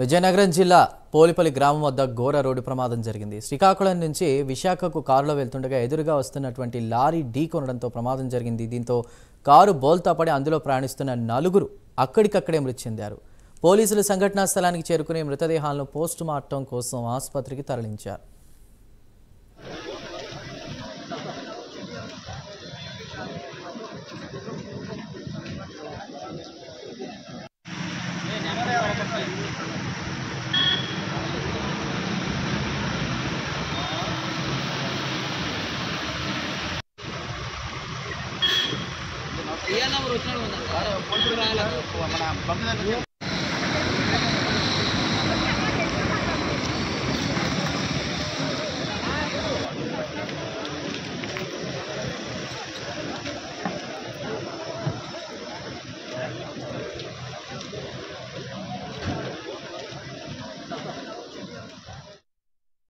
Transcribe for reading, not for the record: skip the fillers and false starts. విజయనగరం జిల్లా పోలిపల్లి గ్రామం వద్ద ఘోర రోడ్డు ప్రమాదం జరిగింది. శ్రీకాకుళం నుంచి విశాఖకు కారులో వెళ్తుండగా ఎదురుగా వస్తున్నటువంటి లారీ ఢీకొనడంతో ప్రమాదం జరిగింది. దీంతో కారు బోల్తా పడి అందులో ప్రయాణిస్తున్న నలుగురు అక్కడికక్కడే మృతి చెందారు. పోలీసులు సంఘటనా స్థలానికి చేరుకుని మృతదేహాలను పోస్టు మార్టం కోసం ఆసుపత్రికి తరలించారు. ये नंबर उतना होना है और फोन पर आया लगा तो हमारा बंद है।